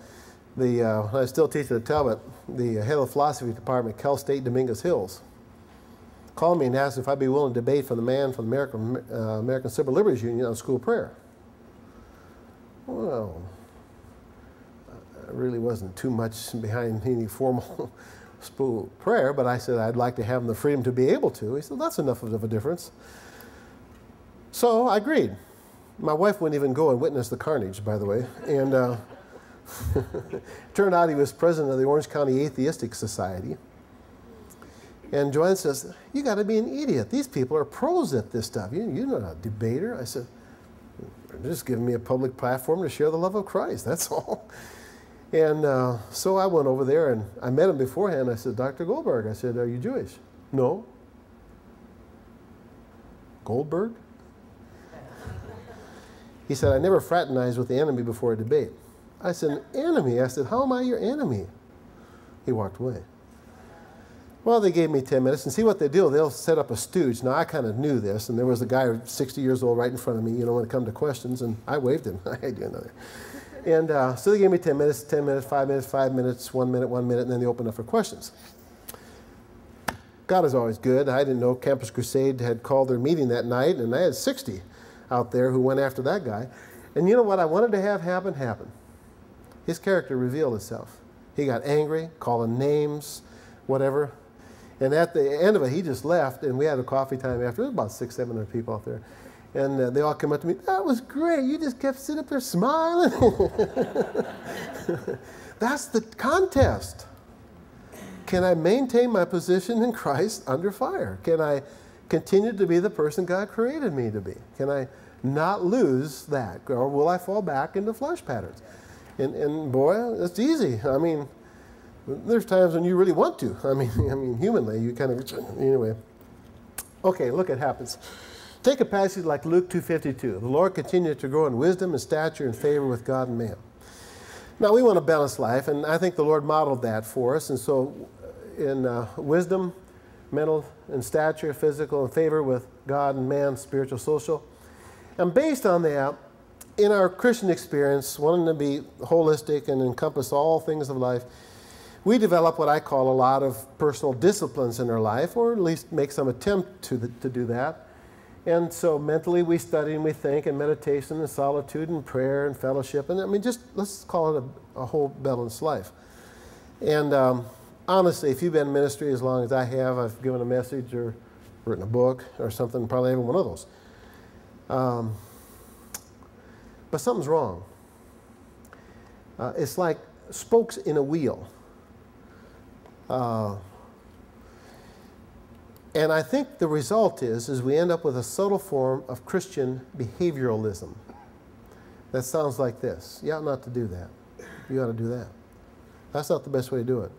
the, uh, when I was still teaching at Talbot, the head of the philosophy department, Cal State Dominguez Hills, called me and asked if I'd be willing to debate for the man from the American, uh, American Civil Liberties Union on school prayer. Well, I really wasn't too much behind any formal school prayer, but I said I'd like to have the freedom to be able to. He said, that's enough of a difference. So I agreed. My wife wouldn't even go and witness the carnage, by the way. And uh, turned out he was president of the Orange County Atheistic Society. And Joanne says, you got to be an idiot. These people are pros at this stuff. You, you're not a debater. I said, they're just giving me a public platform to share the love of Christ. That's all. And uh, so I went over there, and I met him beforehand. I said, Doctor Goldberg, I said, are you Jewish? No. Goldberg? He said, I never fraternized with the enemy before a debate. I said, an enemy? I said, how am I your enemy? He walked away. Well, they gave me ten minutes, and see what they do. They'll set up a stooge. Now, I kind of knew this, and there was a guy sixty years old right in front of me, you know, when it come to questions, and I waved him. I had you another. And uh, so they gave me ten minutes, ten minutes, five minutes, five minutes, one minute, one minute, and then they opened up for questions. God is always good. I didn't know Campus Crusade had called their meeting that night, and I had sixty out there who went after that guy. And you know what I wanted to have happen? Happen. His character revealed itself. He got angry, calling names, whatever. And at the end of it, he just left, and we had a coffee time after. There was about six, seven hundred people out there. And uh, they all came up to me, that was great. You just kept sitting up there smiling. That's the contest. Can I maintain my position in Christ under fire? Can I continue to be the person God created me to be? Can I not lose that? Or will I fall back into flesh patterns? And, and boy, it's easy. I mean, there's times when you really want to. I mean, I mean, humanly, you kind of, anyway. Okay, look, it happens. Take a passage like Luke two fifty-two. The Lord continued to grow in wisdom and stature and favor with God and man. Now, we want a balanced life, and I think the Lord modeled that for us. And so in uh, wisdom, mental and stature, physical and favor with God and man, spiritual, social. And based on that, in our Christian experience, wanting to be holistic and encompass all things of life, we develop what I call a lot of personal disciplines in our life, or at least make some attempt to, the, to do that. And so mentally we study and we think, and meditation and solitude and prayer and fellowship. And I mean, just let's call it a, a whole balanced life. And um, honestly, if you've been in ministry as long as I have, I've given a message or written a book or something, probably every one of those. Um, but something's wrong. Uh, it's like spokes in a wheel. Uh, and I think the result is, is we end up with a subtle form of Christian behavioralism. That sounds like this. You ought not to do that. You ought to do that. That's not the best way to do it.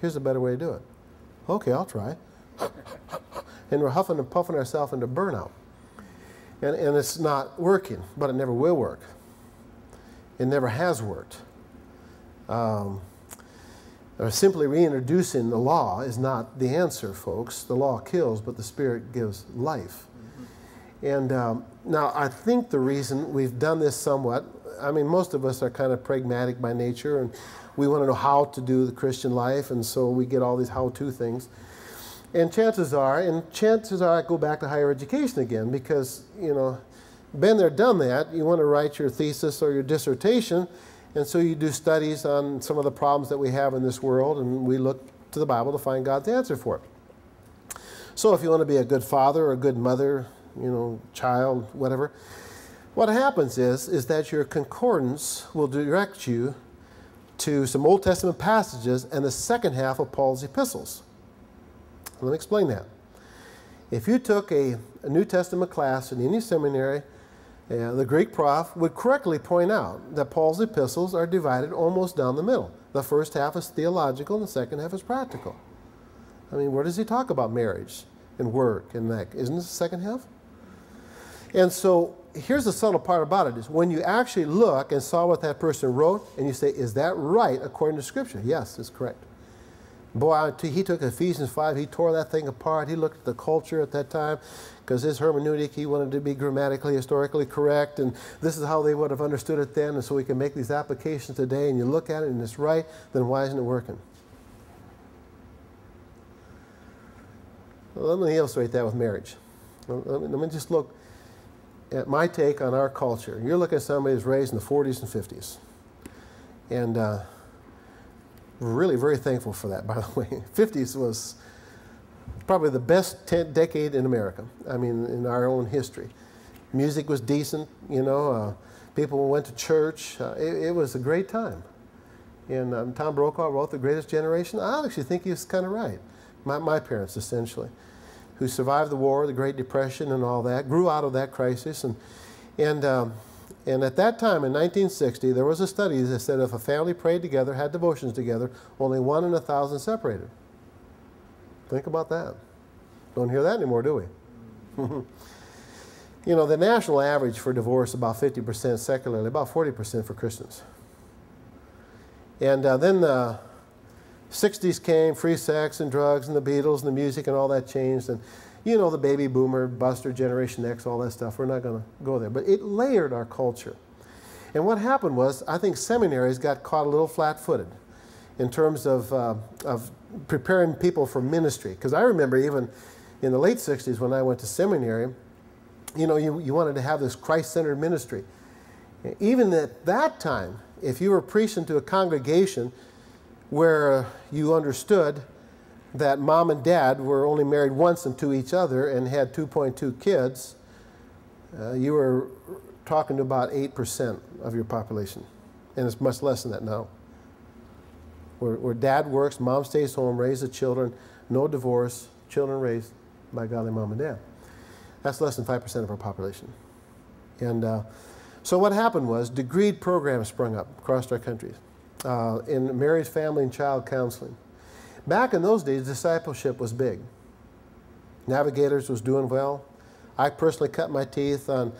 Here's a better way to do it. Okay, I'll try. And we're huffing and puffing ourselves into burnout. And, and it's not working, but it never will work. It never has worked. Um... Or simply reintroducing the law is not the answer, folks. The law kills, but the Spirit gives life. Mm-hmm. And um, now I think the reason we've done this somewhat, I mean, most of us are kind of pragmatic by nature, and we want to know how to do the Christian life, and so we get all these how-to things. And chances are, and chances are I go back to higher education again, because, you know, been there, done that. You want to write your thesis or your dissertation, and so you do studies on some of the problems that we have in this world, and we look to the Bible to find God's answer for it. So if you want to be a good father or a good mother, you know, child, whatever, what happens is, is that your concordance will direct you to some Old Testament passages and the second half of Paul's epistles. Let me explain that. If you took a, a New Testament class in any seminary, and the Greek prof would correctly point out that Paul's epistles are divided almost down the middle. The first half is theological and the second half is practical. I mean, where does he talk about marriage and work and that? Isn't this the second half? And so here's the subtle part about it is when you actually look and saw what that person wrote and you say, is that right according to Scripture? Yes, it's correct. Boy, he took Ephesians five, he tore that thing apart. He looked at the culture at that time because his hermeneutic, he wanted to be grammatically, historically correct, and this is how they would have understood it then, and so we can make these applications today, and you look at it and it's right, then why isn't it working? Well, let me illustrate that with marriage. Let me, let me just look at my take on our culture. You're looking at somebody who's raised in the forties and fifties, and uh, really very thankful for that, by the way. fifties was probably the best decade in America, I mean, in our own history. Music was decent, you know, uh, people went to church. Uh, it, it was a great time. And um, Tom Brokaw wrote The Greatest Generation. I actually think he was kind of right. My, my parents, essentially, who survived the war, the Great Depression and all that, grew out of that crisis. And, and um, And at that time, in nineteen sixty, there was a study that said if a family prayed together, had devotions together, only one in a thousand separated. Think about that. Don't hear that anymore, do we? You know, the national average for divorce is about fifty percent secularly, about forty percent for Christians. And uh, then the sixties came, free sex and drugs and the Beatles and the music and all that changed. And, you know, the baby boomer, buster, Generation X, all that stuff. We're not going to go there. But it layered our culture. And what happened was, I think seminaries got caught a little flat-footed in terms of, uh, of preparing people for ministry. Because I remember even in the late sixties when I went to seminary, you know, you, you wanted to have this Christ-centered ministry. Even at that time, if you were preaching to a congregation where you understood that mom and dad were only married once and to each other and had two point two kids, uh, you were talking to about eight percent of your population. And it's much less than that now. Where, where dad works, mom stays home, raises the children, no divorce, children raised by godly mom and dad. That's less than five percent of our population. And uh, so what happened was degreed programs sprung up across our country uh, in marriage, family, and child counseling. Back in those days, discipleship was big. Navigators was doing well. I personally cut my teeth on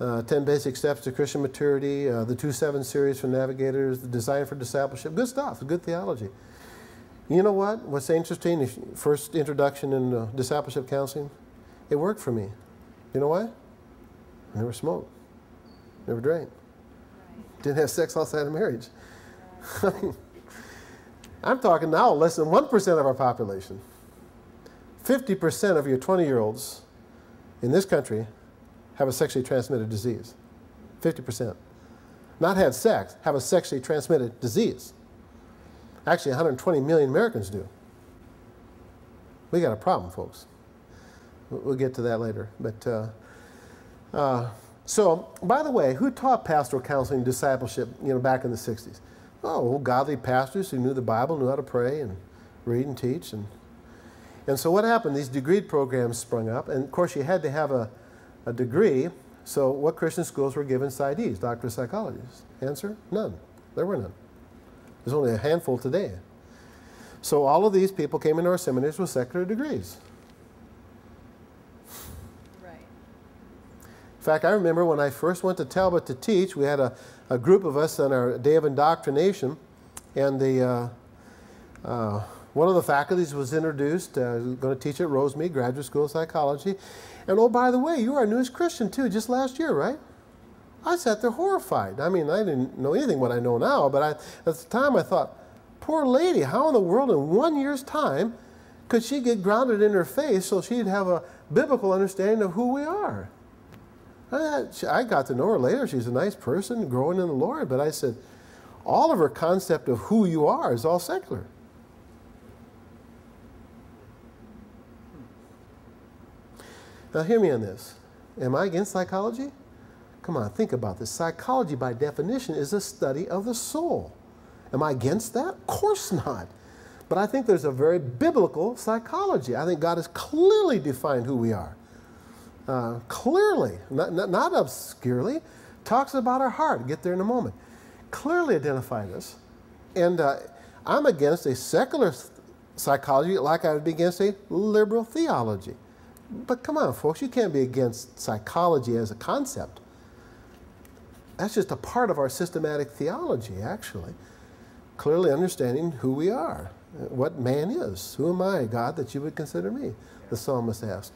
uh, ten Basic Steps to Christian Maturity, uh, the two seven series for Navigators, the Design for Discipleship. Good stuff, good theology. You know what? What's interesting, the first introduction in uh, discipleship counseling, it worked for me. You know why? I never smoked, never drank, didn't have sex outside of marriage. I'm talking now less than one percent of our population. fifty percent of your twenty-year-olds in this country have a sexually transmitted disease. fifty percent. Not had sex, have a sexually transmitted disease. Actually, one hundred twenty million Americans do. We got a problem, folks. We'll get to that later. But uh, uh, so, by the way, who taught pastoral counseling and discipleship, you know, back in the sixties? Oh, godly pastors who knew the Bible, knew how to pray and read and teach. And, and so what happened? These degree programs sprung up. And, of course, you had to have a, a degree. So what Christian schools were given PsyDs, doctor of psychology? Answer, none. There were none. There's only a handful today. So all of these people came into our seminaries with secular degrees. In fact, I remember when I first went to Talbot to teach, we had a, a group of us on our day of indoctrination, and the, uh, uh, one of the faculties was introduced, uh, going to teach at Rosemead Graduate School of Psychology. And oh, by the way, you were our newest Christian too, just last year, right? I sat there horrified. I mean, I didn't know anything what I know now, but I, at the time I thought, poor lady, how in the world in one year's time could she get grounded in her faith so she'd have a biblical understanding of who we are? I got to know her later. She's a nice person, growing in the Lord. But I said, all of her concept of who you are is all secular. Now, hear me on this. Am I against psychology? Come on, think about this. Psychology, by definition, is a study of the soul. Am I against that? Of course not. But I think there's a very biblical psychology. I think God has clearly defined who we are. Uh, clearly, not, not, not obscurely, talks about our heart. Get there in a moment. Clearly identifying us. And uh, I'm against a secular psychology like I would be against a liberal theology. But come on, folks, you can't be against psychology as a concept. That's just a part of our systematic theology, actually. Clearly understanding who we are, what man is. Who am I, God, that you would consider me? The psalmist asked.